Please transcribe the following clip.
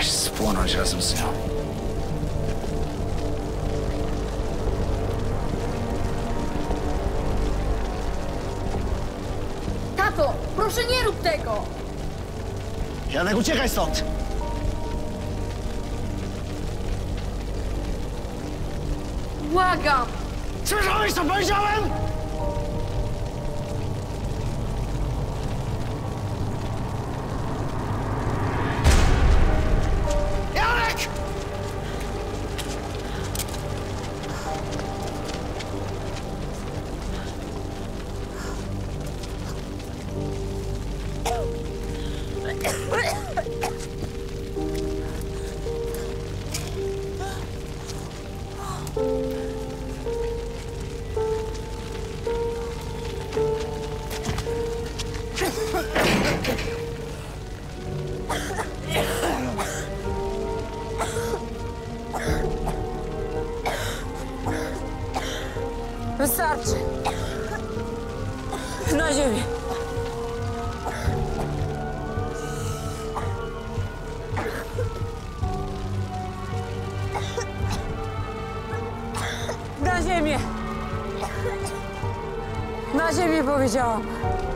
Aż spłonąć razem z nią. Tato, proszę nie rób tego! Janek, uciekaj stąd! Błagam! Słyszałeś, co powiedziałem? Wystarczy. Na ziemię. Na ziemię. Na ziemię powiedziałam.